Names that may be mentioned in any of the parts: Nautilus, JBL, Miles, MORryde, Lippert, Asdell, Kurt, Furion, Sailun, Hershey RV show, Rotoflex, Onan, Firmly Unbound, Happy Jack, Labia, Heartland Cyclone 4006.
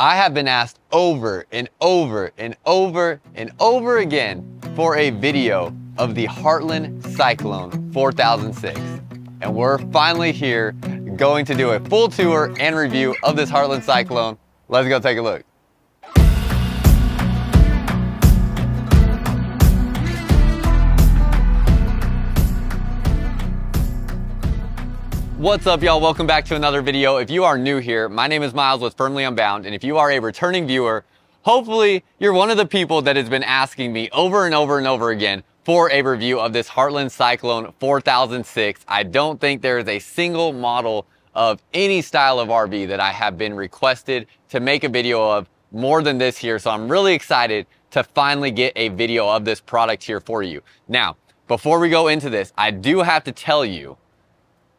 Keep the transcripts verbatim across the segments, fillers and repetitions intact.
I have been asked over and over and over and over again for a video of the Heartland Cyclone four thousand six. And we're finally here, going to do a full tour and review of this Heartland Cyclone. Let's go take a look. What's up, y'all? Welcome back to another video. If you are new here, my name is Miles with Firmly Unbound, and if you are a returning viewer, hopefully you're one of the people that has been asking me over and over and over again for a review of this Heartland Cyclone four thousand six. I don't think there is a single model of any style of R V that I have been requested to make a video of more than this here, so I'm really excited to finally get a video of this product here for you. Now, before we go into this, I do have to tell you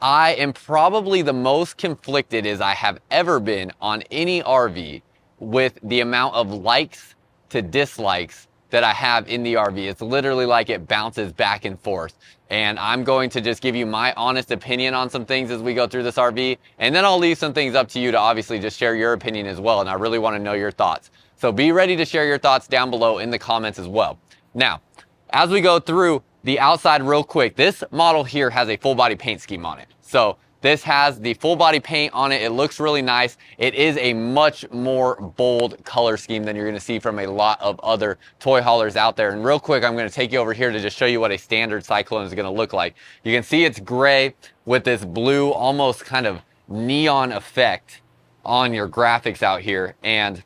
I am probably the most conflicted as I have ever been on any R V with the amount of likes to dislikes that I have in the R V. It's literally like it bounces back and forth. And I'm going to just give you my honest opinion on some things as we go through this R V. And then I'll leave some things up to you to obviously just share your opinion as well. And I really want to know your thoughts. So be ready to share your thoughts down below in the comments as well. Now, as we go through the outside real quick, this model here has a full body paint scheme on it. So this has the full body paint on it. It looks really nice. It is a much more bold color scheme than you're gonna see from a lot of other toy haulers out there. And real quick, I'm gonna take you over here to just show you what a standard Cyclone is gonna look like. You can see it's gray with this blue, almost kind of neon effect on your graphics out here. And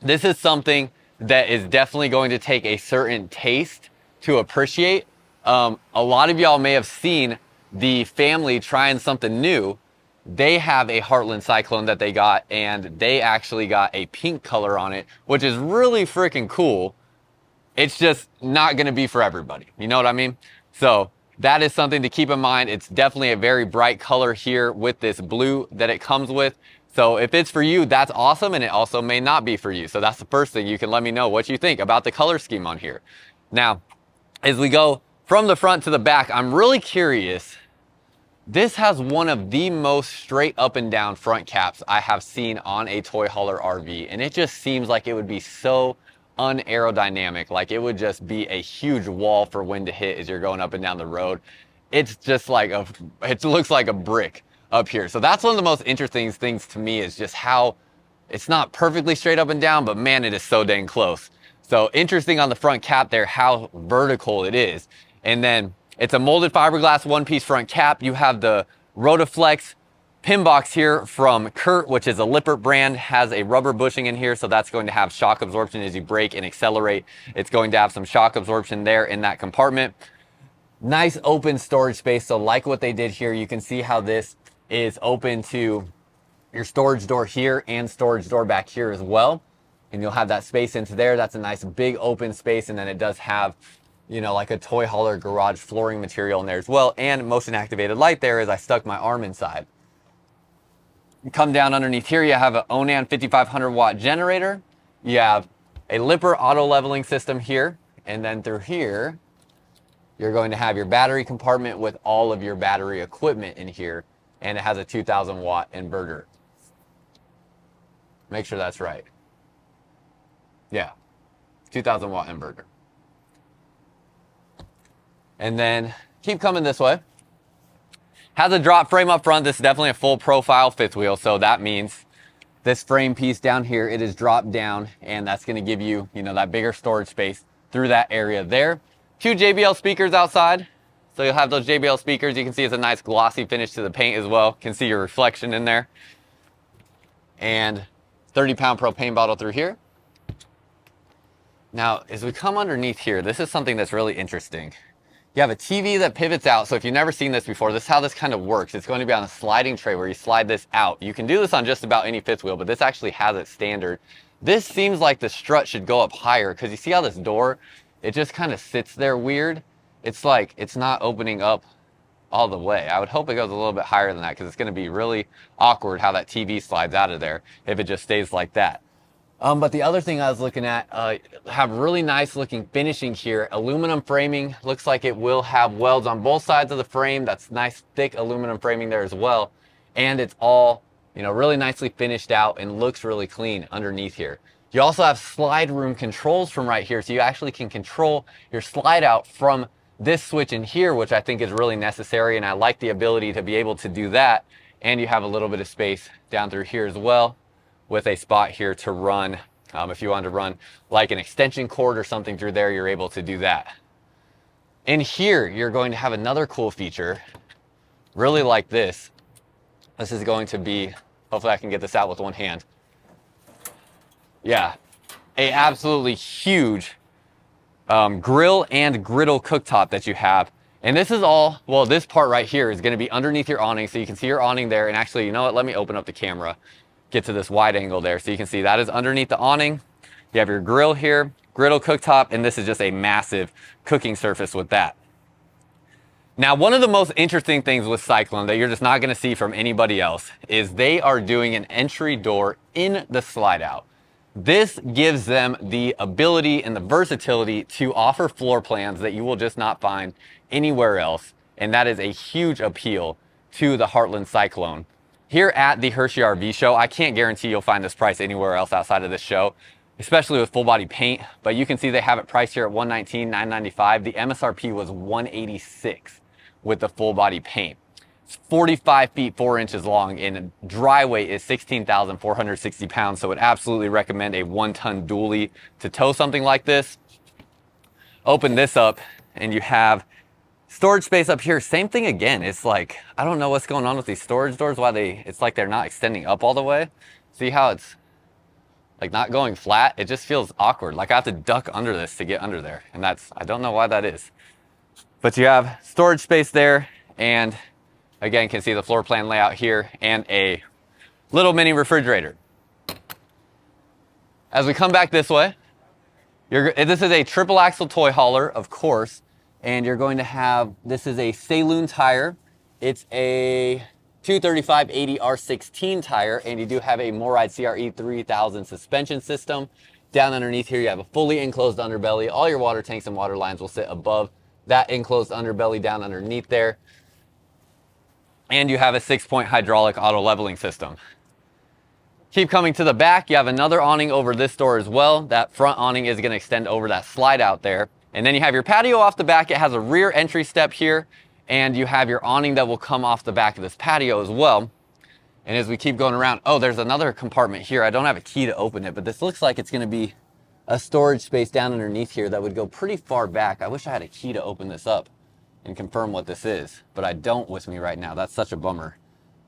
this is something that is definitely going to take a certain taste to appreciate. Um, a lot of y'all may have seen the family trying something new. They have a Heartland Cyclone that they got, and they actually got a pink color on it, which is really freaking cool. It's just not going to be for everybody. You know what I mean? So that is something to keep in mind. It's definitely a very bright color here with this blue that it comes with. So if it's for you, that's awesome. And it also may not be for you. So that's the first thing. You can let me know what you think about the color scheme on here. Now, as we go from the front to the back, I'm really curious. This has one of the most straight up and down front caps I have seen on a toy hauler R V. And it just seems like it would be so unaerodynamic. Like it would just be a huge wall for wind to hit as you're going up and down the road. It's just like, a, it looks like a brick up here. So that's one of the most interesting things to me, is just how it's not perfectly straight up and down, but man, it is so dang close. So interesting on the front cap there, how vertical it is. And then it's a molded fiberglass one-piece front cap. You have the Rotoflex pin box here from Kurt, which is a Lippert brand, has a rubber bushing in here. So that's going to have shock absorption as you brake and accelerate. It's going to have some shock absorption there in that compartment. Nice open storage space. So like what they did here, you can see how this is open to your storage door here and storage door back here as well. And you'll have that space into there. That's a nice big open space. And then it does have, you know, like a toy hauler garage flooring material in there as well, and motion activated light there as I stuck my arm inside. Come down underneath here, you have an Onan fifty-five hundred watt generator. You have a Lippert auto leveling system here. And then through here, you're going to have your battery compartment with all of your battery equipment in here. And it has a two thousand watt inverter. Make sure that's right. Yeah, two thousand watt inverter. And then keep coming this way. Has a drop frame up front. This is definitely a full profile fifth wheel. So that means this frame piece down here, it is dropped down, and that's going to give you, you know, that bigger storage space through that area there. Two J B L speakers outside. So you'll have those J B L speakers. You can see it's a nice glossy finish to the paint as well. Can see your reflection in there. And thirty pound propane bottle through here. Now, as we come underneath here, this is something that's really interesting. You have a T V that pivots out. So if you've never seen this before, this is how this kind of works. It's going to be on a sliding tray where you slide this out. You can do this on just about any fifth wheel, but this actually has it standard. This seems like the strut should go up higher, because you see how this door, it just kind of sits there weird. It's like, it's not opening up all the way. I would hope it goes a little bit higher than that, because it's going to be really awkward how that T V slides out of there if it just stays like that. Um, but the other thing I was looking at, uh, have really nice looking finishing here. Aluminum framing, looks like it will have welds on both sides of the frame. That's nice thick aluminum framing there as well. And it's all You know, really nicely finished out and looks really clean underneath here. You also have slide room controls from right here, so you actually can control your slide out from this switch in here, which I think is really necessary, and I like the ability to be able to do that. And you have a little bit of space down through here as well, with a spot here to run. Um, if you want to run like an extension cord or something through there, you're able to do that. In here, you're going to have another cool feature, really like this. This is going to be, hopefully I can get this out with one hand. Yeah, a absolutely huge um, grill and griddle cooktop that you have. And this is all, well, this part right here is gonna be underneath your awning, so you can see your awning there. And actually, you know what, let me open up the camera, get to this wide angle there. So you can see that is underneath the awning. You have your grill here, griddle cooktop, and this is just a massive cooking surface with that. Now, one of the most interesting things with Cyclone that you're just not gonna see from anybody else is they are doing an entry door in the slide out. This gives them the ability and the versatility to offer floor plans that you will just not find anywhere else. And that is a huge appeal to the Heartland Cyclone. Here at the Hershey R V show, I can't guarantee you'll find this price anywhere else outside of this show, especially with full body paint, but you can see they have it priced here at one nineteen nine ninety-five. The M S R P was one eighty-six with the full body paint. It's forty-five feet, four inches long, and dry weight is sixteen thousand four hundred sixty pounds. So I would absolutely recommend a one ton dually to tow something like this. Open this up and you have storage space up here. Same thing again. It's like, I don't know what's going on with these storage doors, why they, it's like they're not extending up all the way. See how it's like not going flat? It just feels awkward. Like I have to duck under this to get under there. And that's, I don't know why that is. But you have storage space there, and again, you can see the floor plan layout here and a little mini refrigerator. As we come back this way, you're, this is a triple axle toy hauler, of course. And you're going to have, this is a Sailun tire. It's a two thirty-five eighty R sixteen tire, and you do have a MORryde C R E three thousand suspension system. Down underneath here, you have a fully enclosed underbelly. All your water tanks and water lines will sit above that enclosed underbelly down underneath there. And you have a six-point hydraulic auto leveling system. Keep coming to the back, you have another awning over this door as well. That front awning is gonna extend over that slide out there. And then you have your patio off the back. It has a rear entry step here, and you have your awning that will come off the back of this patio as well. And as we keep going around, oh, there's another compartment here. I don't have a key to open it, but this looks like it's gonna be a storage space down underneath here that would go pretty far back. I wish I had a key to open this up and confirm what this is, but I don't with me right now. That's such a bummer.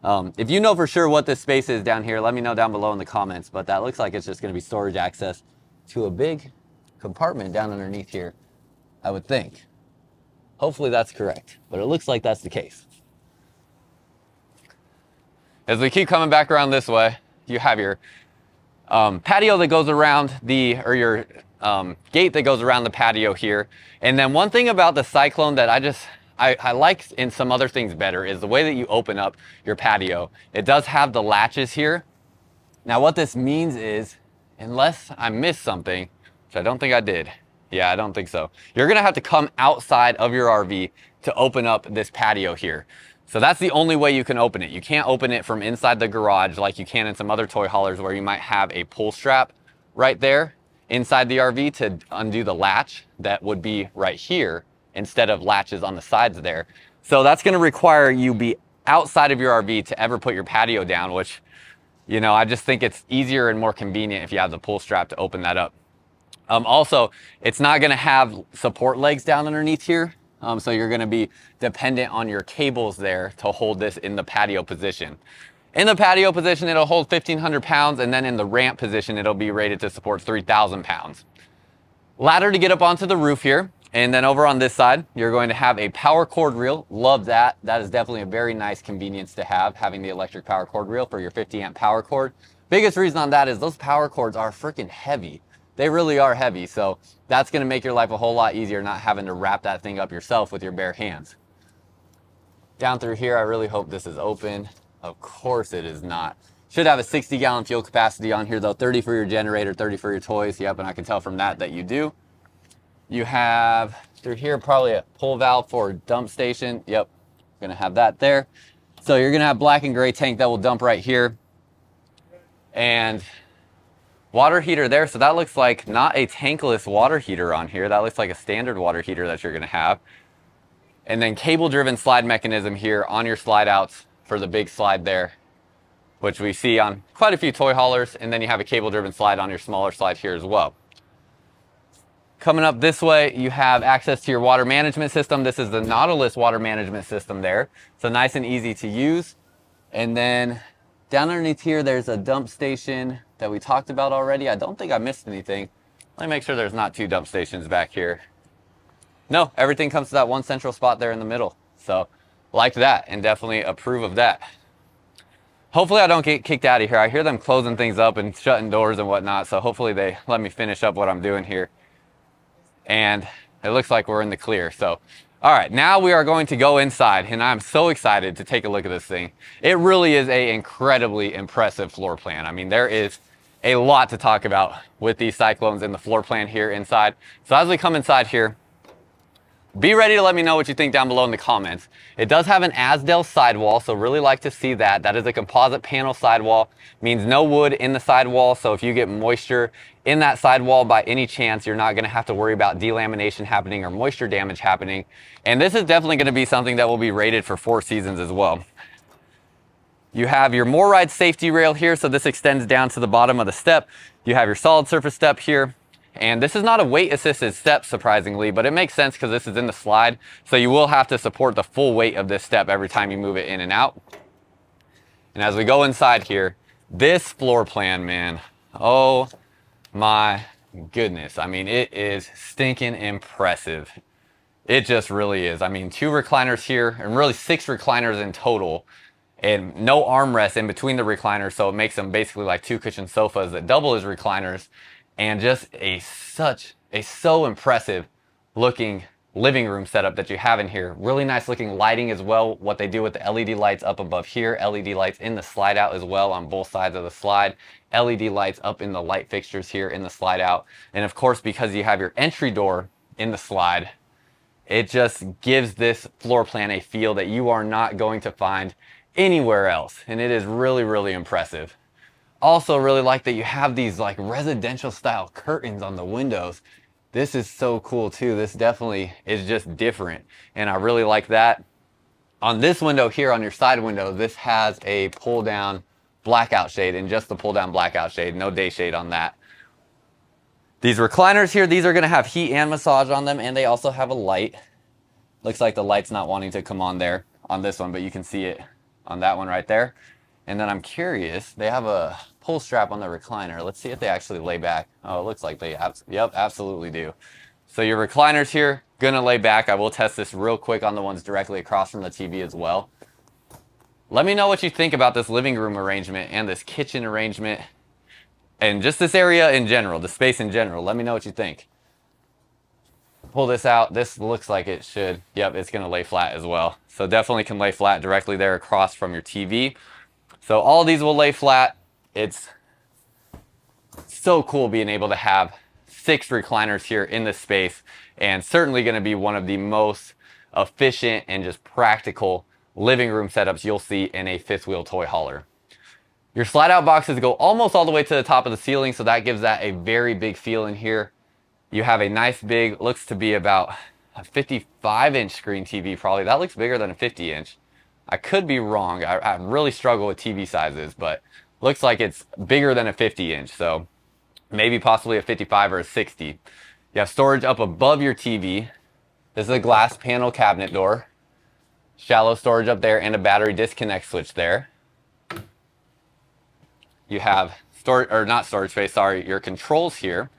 Um, if you know for sure what this space is down here, let me know down below in the comments, but that looks like it's just gonna be storage access to a big compartment down underneath here, I would think. Hopefully that's correct, but it looks like that's the case. As we keep coming back around this way, you have your um, patio that goes around the, or your um, gate that goes around the patio here. And then one thing about the Cyclone that I just, I, I like in some other things better is the way that you open up your patio. It does have the latches here. Now what this means is, unless I missed something, which I don't think I did. Yeah, I don't think so. You're gonna have to come outside of your R V to open up this patio here. So that's the only way you can open it. You can't open it from inside the garage like you can in some other toy haulers where you might have a pull strap right there inside the R V to undo the latch that would be right here instead of latches on the sides there. So that's gonna require you be outside of your R V to ever put your patio down, which, you know, I just think it's easier and more convenient if you have the pull strap to open that up. Um, also, it's not gonna have support legs down underneath here. Um, so you're gonna be dependent on your cables there to hold this in the patio position. In the patio position, it'll hold fifteen hundred pounds, and then in the ramp position, it'll be rated to support three thousand pounds. Ladder to get up onto the roof here. And then over on this side, you're going to have a power cord reel. Love that. That is definitely a very nice convenience to have, having the electric power cord reel for your fifty amp power cord. Biggest reason on that is those power cords are freaking heavy. They really are heavy, so that's gonna make your life a whole lot easier not having to wrap that thing up yourself with your bare hands. Down through here, I really hope this is open. Of course it is not. Should have a sixty gallon fuel capacity on here though, thirty for your generator, thirty for your toys. Yep, and I can tell from that that you do. You have through here probably a pull valve for a dump station. Yep, gonna have that there. So you're gonna have black and gray tank that will dump right here. and water heater there. So that looks like not a tankless water heater on here. That looks like a standard water heater that you're going to have. And then cable driven slide mechanism here on your slide outs for the big slide there, which we see on quite a few toy haulers. And then you have a cable driven slide on your smaller slide here as well. Coming up this way, you have access to your water management system. This is the Nautilus water management system there. So nice and easy to use. And then down underneath here, there's a dump station that we talked about already. I don't think I missed anything. Let me make sure there's not two dump stations back here. No, everything comes to that one central spot there in the middle. So like that, and definitely approve of that. Hopefully I don't get kicked out of here. I hear them closing things up and shutting doors and whatnot. So hopefully they let me finish up what I'm doing here. And it looks like we're in the clear. So, all right, now we are going to go inside, and I'm so excited to take a look at this thing. It really is an incredibly impressive floor plan. I mean, there is a lot to talk about with these Cyclones and the floor plan here inside. So as we come inside here, be ready to let me know what you think down below in the comments. It does have an Asdell sidewall, so really like to see that. That is a composite panel sidewall. Means no wood in the sidewall, so if you get moisture in that sidewall by any chance, you're not going to have to worry about delamination happening or moisture damage happening. And this is definitely going to be something that will be rated for four seasons as well. You have your MORryde safety rail here, so this extends down to the bottom of the step. You have your solid surface step here. And this is not a weight assisted step, surprisingly, but it makes sense because this is in the slide. So you will have to support the full weight of this step every time you move it in and out. And as we go inside here, this floor plan, man, oh my goodness. I mean, it is stinking impressive. It just really is. I mean, two recliners here and really six recliners in total, and no armrests in between the recliners. So it makes them basically like two cushion sofas that double as recliners. And just a such a so impressive looking living room setup that you have in here. Really nice looking lighting as well. What they do with the L E D lights up above here, L E D lights in the slide out as well on both sides of the slide, L E D lights up in the light fixtures here in the slide out. And of course, because you have your entry door in the slide, it just gives this floor plan a feel that you are not going to find anywhere else. And it is really, really impressive. Also really like that you have these like residential style curtains on the windows. This is so cool too. This definitely is just different. And I really like that. On this window here, on your side window, this has a pull down blackout shade, and just the pull down blackout shade, no day shade on that. These recliners here, these are gonna have heat and massage on them, and they also have a light. Looks like the light's not wanting to come on there on this one, but you can see it on that one right there. And then I'm curious, they have a pull strap on the recliner. Let's see if they actually lay back. Oh, it looks like they, abs yep, absolutely do. So your recliners here, gonna lay back. I will test this real quick on the ones directly across from the T V as well. Let me know what you think about this living room arrangement and this kitchen arrangement and just this area in general, the space in general. Let me know what you think. Pull this out. This looks like it should. Yep, it's gonna lay flat as well. So definitely can lay flat directly there across from your T V. So all these will lay flat. It's so cool being able to have six recliners here in this space, and certainly going to be one of the most efficient and just practical living room setups you'll see in a fifth wheel toy hauler. Your slide out boxes go almost all the way to the top of the ceiling, so that gives that a very big feel in here. You have a nice big, looks to be about a fifty-five inch screen T V probably. That looks bigger than a fifty inch. I could be wrong. I, I really struggle with T V sizes, but looks like it's bigger than a fifty inch. So maybe possibly a fifty-five or a sixty. You have storage up above your T V. This is a glass panel cabinet door, shallow storage up there, and a battery disconnect switch there. You have storage, or not storage space, sorry, your controls here.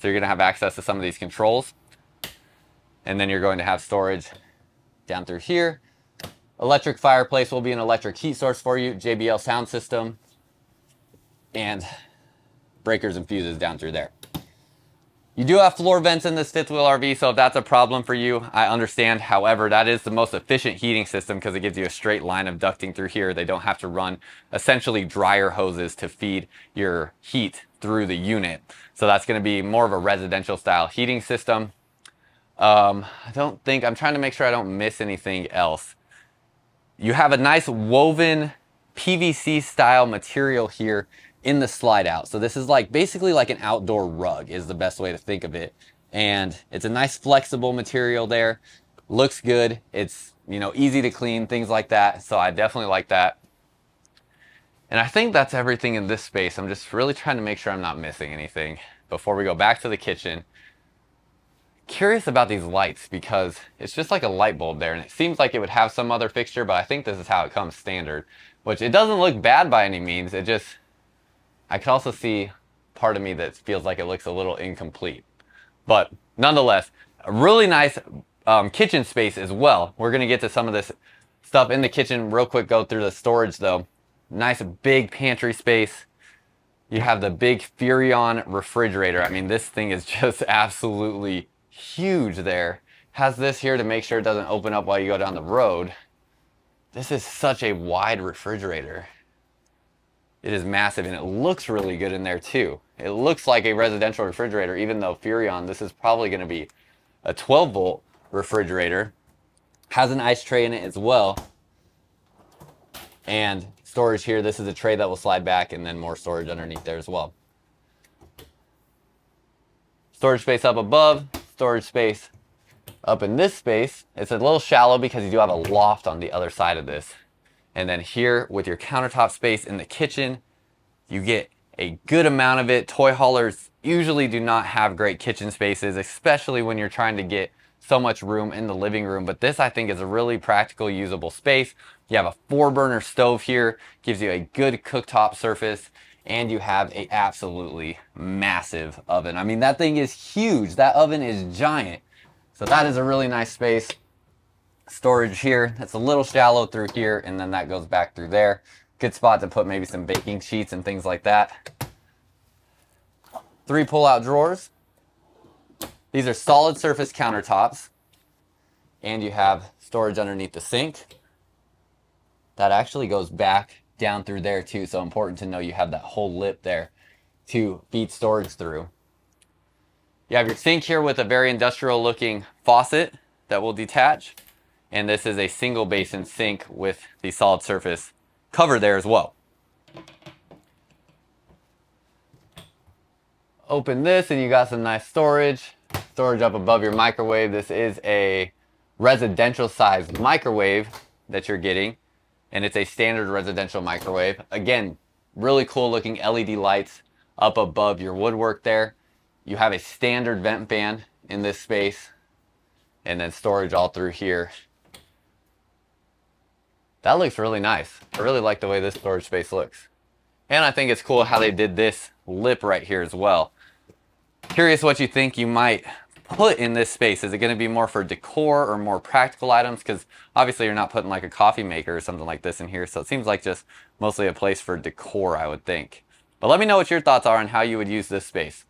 So you're going to have access to some of these controls. And then you're going to have storage down through here. Electric fireplace will be an electric heat source for you, J B L sound system, and breakers and fuses down through there. You do have floor vents in this fifth wheel R V, so if that's a problem for you, I understand. However, that is the most efficient heating system because it gives you a straight line of ducting through here. They don't have to run essentially dryer hoses to feed your heat through the unit. So that's going to be more of a residential style heating system. Um, I don't think, I'm trying to make sure I don't miss anything else. You have a nice woven P V C style material here in the slide out. So this is like basically like an outdoor rug is the best way to think of it. And it's a nice flexible material there. Looks good. It's, you know, easy to clean, things like that. So I definitely like that. And I think that's everything in this space. I'm just really trying to make sure I'm not missing anything before we go back to the kitchen. Curious about these lights because it's just like a light bulb there, and it seems like it would have some other fixture, but I think this is how it comes standard, which it doesn't look bad by any means. It just, I could also see part of me that feels like it looks a little incomplete, but nonetheless, a really nice um, kitchen space as well. We're going to get to some of this stuff in the kitchen real quick, go through the storage though. Nice big pantry space. You have the big Furion refrigerator. I mean, this thing is just absolutely huge there. Has this here to make sure it doesn't open up while you go down the road. This is such a wide refrigerator. It is massive, and it looks really good in there too. It looks like a residential refrigerator, even though Furion, this is probably going to be a twelve volt refrigerator. Has an ice tray in it as well. And storage here, this is a tray that will slide back, and then more storage underneath there as well. Storage space up above. Storage space up in this space. It's a little shallow because you do have a loft on the other side of this. And then here with your countertop space in the kitchen, you get a good amount of it. Toy haulers usually do not have great kitchen spaces, especially when you're trying to get so much room in the living room. But this I think is a really practical, usable space. You have a four burner stove here, gives you a good cooktop surface. And you have a absolutely massive oven. I mean, that thing is huge. That oven is giant. So that is a really nice space. Storage here, that's a little shallow through here, and then that goes back through there. Good spot to put maybe some baking sheets and things like that. Three pull-out drawers. These are solid surface countertops. And you have storage underneath the sink. That actually goes back down through there too, so important to know you have that whole lip there to feed storage through. You have your sink here with a very industrial looking faucet that will detach, and this is a single basin sink with the solid surface cover there as well. Open this and you got some nice storage storage up above your microwave. This is a residential sized microwave that you're getting, and it's a standard residential microwave. Again, really cool looking L E D lights up above your woodwork there. You have a standard vent fan in this space, and then storage all through here. That looks really nice. I really like the way this storage space looks. And I think it's cool how they did this lip right here as well. Curious what you think you might put in this space. Is it going to be more for decor or more practical items? Because obviously you're not putting like a coffee maker or something like this in here, so it seems like just mostly a place for decor, I would think. But let me know what your thoughts are on how you would use this space.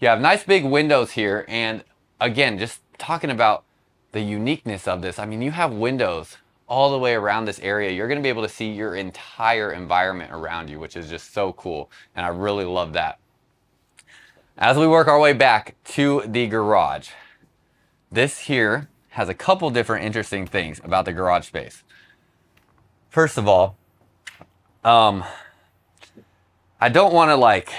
You have nice big windows here, and again, just talking about the uniqueness of this, I mean, you have windows all the way around this area. You're going to be able to see your entire environment around you, which is just so cool, and I really love that. As we work our way back to the garage, this here has a couple different interesting things about the garage space. First of all, um, I don't want to like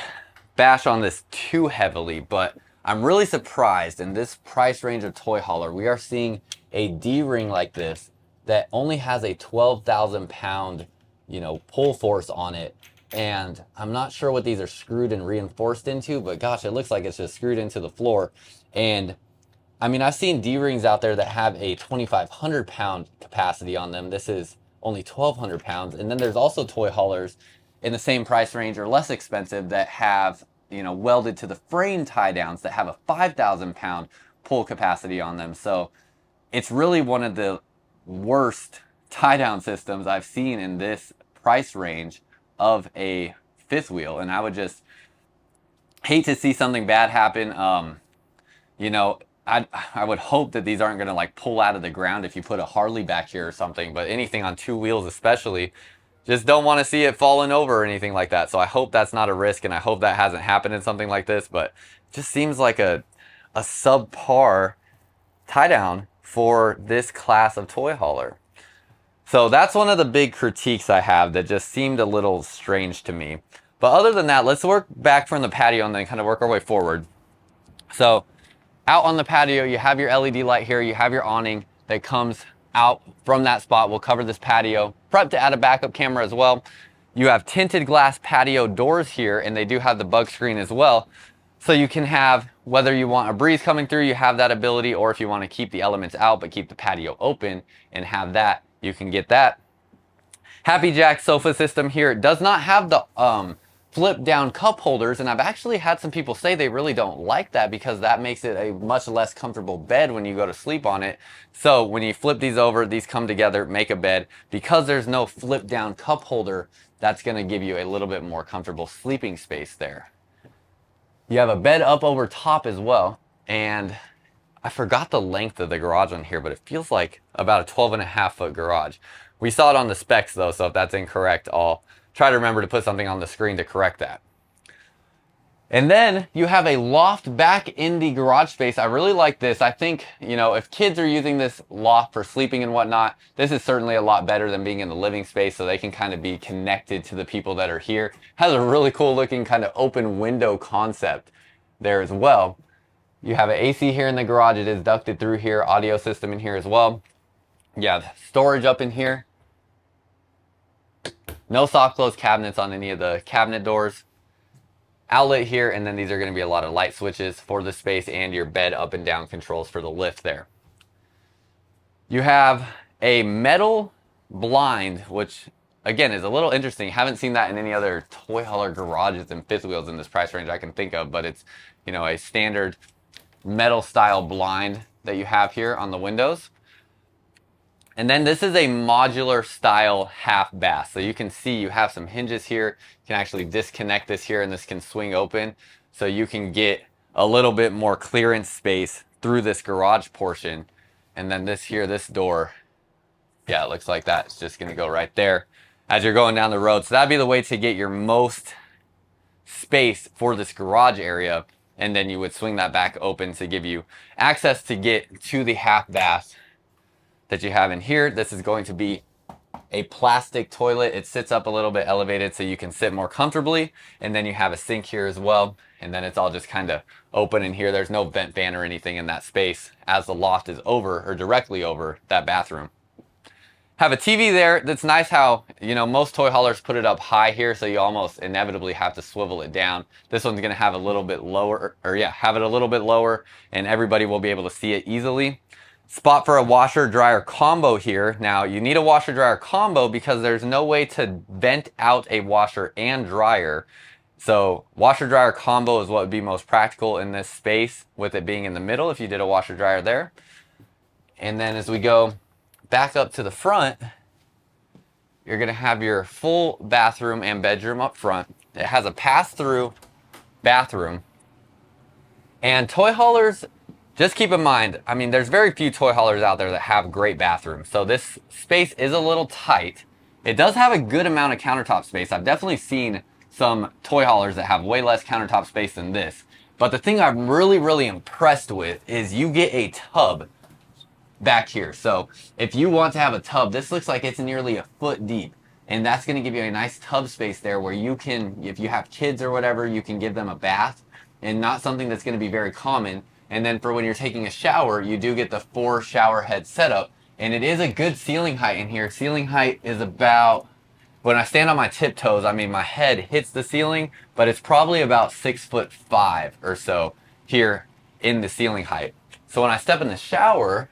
bash on this too heavily, but I'm really surprised in this price range of toy hauler, we are seeing a D-ring like this that only has a twelve thousand pound, you know, pull force on it. And I'm not sure what these are screwed and reinforced into, but gosh, it looks like it's just screwed into the floor. And I mean, I've seen D-rings out there that have a twenty-five hundred pound capacity on them. This is only twelve hundred pounds. And then there's also toy haulers in the same price range or less expensive that have, you know, welded to the frame tie downs that have a five thousand pound pull capacity on them. So it's really one of the worst tie down systems I've seen in this price range of a fifth wheel, and I would just hate to see something bad happen. Um, you know, I, I would hope that these aren't gonna like pull out of the ground if you put a Harley back here or something, but anything on two wheels especially, just don't wanna see it falling over or anything like that. So I hope that's not a risk, and I hope that hasn't happened in something like this, but it just seems like a, a subpar tie down for this class of toy hauler. So that's one of the big critiques I have that just seemed a little strange to me. But other than that, let's work back from the patio and then kind of work our way forward. So out on the patio, you have your L E D light here, you have your awning that comes out from that spot. We'll cover this patio. Prep to add a backup camera as well. You have tinted glass patio doors here, and they do have the bug screen as well. So you can have, whether you want a breeze coming through, you have that ability, or if you want to keep the elements out but keep the patio open and have that, you can get that. Happy Jack sofa system here. It does not have the um, flip down cup holders, and I've actually had some people say they really don't like that because that makes it a much less comfortable bed when you go to sleep on it. So when you flip these over, these come together, make a bed. Because there's no flip down cup holder, that's going to give you a little bit more comfortable sleeping space there. You have a bed up over top as well, and I forgot the length of the garage on here, but it feels like about a twelve and a half foot garage. We saw it on the specs though, so if that's incorrect, I'll try to remember to put something on the screen to correct that. And then you have a loft back in the garage space. I really like this. I think, you know, if kids are using this loft for sleeping and whatnot, this is certainly a lot better than being in the living space, so they can kind of be connected to the people that are here. Has a really cool looking kind of open window concept there as well. You have an A C here in the garage. It is ducted through here, audio system in here as well. You have storage up in here. No soft close cabinets on any of the cabinet doors. Outlet here, and then these are going to be a lot of light switches for the space and your bed up and down controls for the lift there. You have a metal blind, which again is a little interesting. Haven't seen that in any other toy hauler garages and fifth wheels in this price range I can think of, but it's, you know, a standard metal style blind that you have here on the windows. And then this is a modular style half bath. So you can see you have some hinges here. You can actually disconnect this here, and this can swing open. So you can get a little bit more clearance space through this garage portion. And then this here, this door, yeah, it looks like that. It's just gonna go right there as you're going down the road. So that'd be the way to get your most space for this garage area. And then you would swing that back open to give you access to get to the half bath that you have in here. This is going to be a plastic toilet. It sits up a little bit elevated so you can sit more comfortably. And then you have a sink here as well. And then it's all just kind of open in here. There's no vent fan or anything in that space as the loft is over or directly over that bathroom. Have a T V there. That's nice how, you know, most toy haulers put it up high here, so you almost inevitably have to swivel it down. This one's gonna have a little bit lower, or yeah, have it a little bit lower, and everybody will be able to see it easily. Spot for a washer dryer combo here. Now you need a washer dryer combo because there's no way to vent out a washer and dryer. So washer dryer combo is what would be most practical in this space, with it being in the middle if you did a washer dryer there. And then as we go back up to the front, you're gonna have your full bathroom and bedroom up front. It has a pass-through bathroom. And toy haulers, just keep in mind, I mean, there's very few toy haulers out there that have great bathrooms. So this space is a little tight. It does have a good amount of countertop space. I've definitely seen some toy haulers that have way less countertop space than this. But the thing I'm really, really impressed with is you get a tub back here. So if you want to have a tub, this looks like it's nearly a foot deep. And that's gonna give you a nice tub space there where you can, if you have kids or whatever, you can give them a bath, and not something that's gonna be very common. And then for when you're taking a shower, you do get the four shower head setup, and it is a good ceiling height in here. Ceiling height is about, when I stand on my tiptoes, I mean, my head hits the ceiling, but it's probably about six foot five or so here in the ceiling height. So when I step in the shower,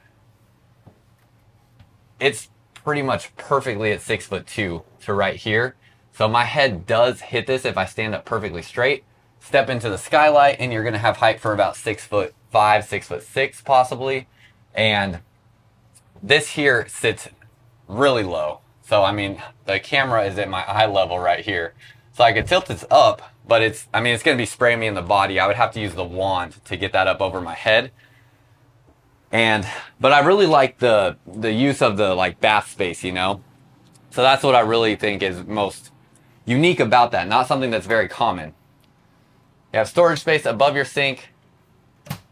it's pretty much perfectly at six foot two to right here. So my head does hit this if I stand up perfectly straight. Step into the skylight, and you're gonna have height for about six foot five, six foot six possibly. And this here sits really low. So, I mean, the camera is at my eye level right here. So I could tilt this up, but it's, I mean, it's gonna be spraying me in the body. I would have to use the wand to get that up over my head. And, but I really like the, the use of the like bath space, you know? So that's what I really think is most unique about that. Not something that's very common. You have storage space above your sink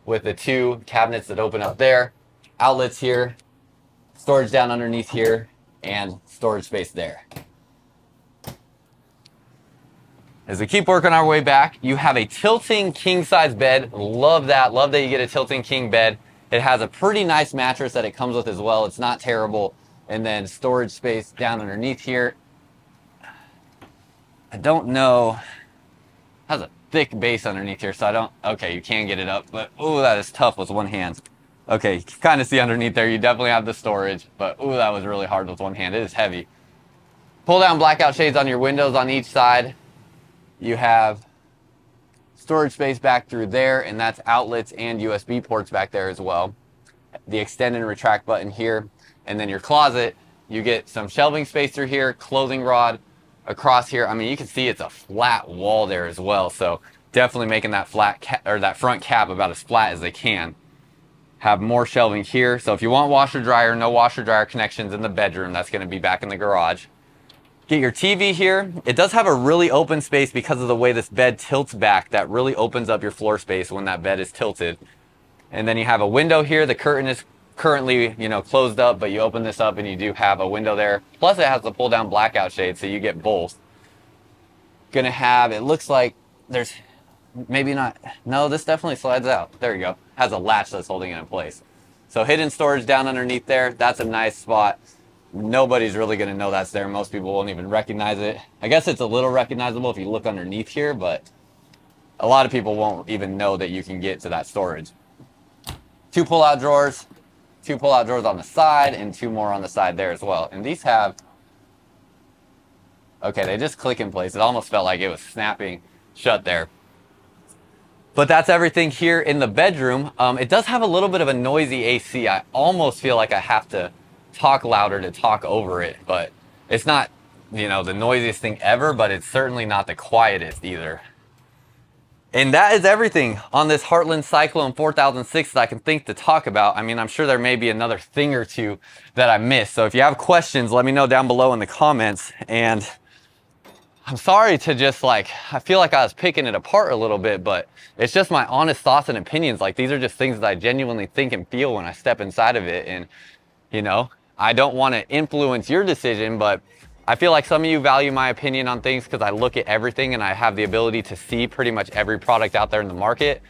with the two cabinets that open up there, outlets here, storage down underneath here, and storage space there. As we keep working our way back, you have a tilting king-size bed. Love that. Love that you get a tilting king bed. It has a pretty nice mattress that it comes with as well. It's not terrible. And then storage space down underneath here. I don't know. It has a thick base underneath here, so I don't... Okay, you can get it up, but ooh, that is tough with one hand. Okay, you can kind of see underneath there. You definitely have the storage, but ooh, that was really hard with one hand. It is heavy. Pull down blackout shades on your windows on each side. You have storage space back through there, and that's outlets and U S B ports back there as well. The extend and retract button here, and then your closet. You get some shelving space through here, clothing rod across here. I mean, you can see it's a flat wall there as well, so definitely making that flat cap, or that front cap, about as flat as they can. Have more shelving here, so if you want washer dryer, no washer dryer connections in the bedroom. That's going to be back in the garage. Get your T V here. It does have a really open space because of the way this bed tilts back. That really opens up your floor space when that bed is tilted. And then you have a window here. The curtain is currently, you know, closed up, but you open this up and you do have a window there. Plus it has the pull down blackout shade, so you get both. Gonna have, it looks like there's maybe not, no, this definitely slides out. There you go. Has a latch that's holding it in place. So hidden storage down underneath there. That's a nice spot. Nobody's really going to know that's there. Most people won't even recognize it. I guess it's a little recognizable if you look underneath here, but a lot of people won't even know that you can get to that storage. Two pull-out drawers, two pull-out drawers on the side, and two more on the side there as well. And these have... Okay, they just click in place. It almost felt like it was snapping shut there. But that's everything here in the bedroom. Um, it does have a little bit of a noisy A C. I almost feel like I have to talk louder to talk over it, but it's not, you know, the noisiest thing ever, but it's certainly not the quietest either. And that is everything on this Heartland Cyclone four thousand six that I can think to talk about. I mean, I'm sure there may be another thing or two that I missed, so if you have questions, let me know down below in the comments. And I'm sorry to just like, I feel like I was picking it apart a little bit, but it's just my honest thoughts and opinions. Like, these are just things that I genuinely think and feel when I step inside of it. And you know, I don't want to influence your decision, but I feel like some of you value my opinion on things because I look at everything and I have the ability to see pretty much every product out there in the market.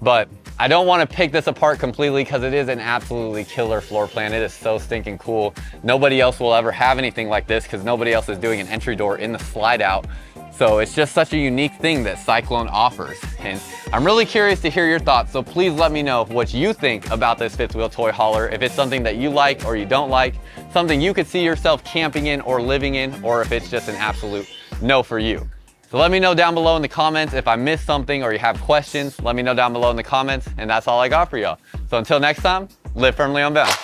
But I don't want to pick this apart completely because it is an absolutely killer floor plan. It is so stinking cool. Nobody else will ever have anything like this because nobody else is doing an entry door in the slide out. So it's just such a unique thing that Cyclone offers. And I'm really curious to hear your thoughts. So please let me know what you think about this fifth wheel toy hauler. If it's something that you like or you don't like, something you could see yourself camping in or living in, or if it's just an absolute no for you. So let me know down below in the comments if I missed something or you have questions. Let me know down below in the comments. And that's all I got for y'all. So until next time, live firmly unbound.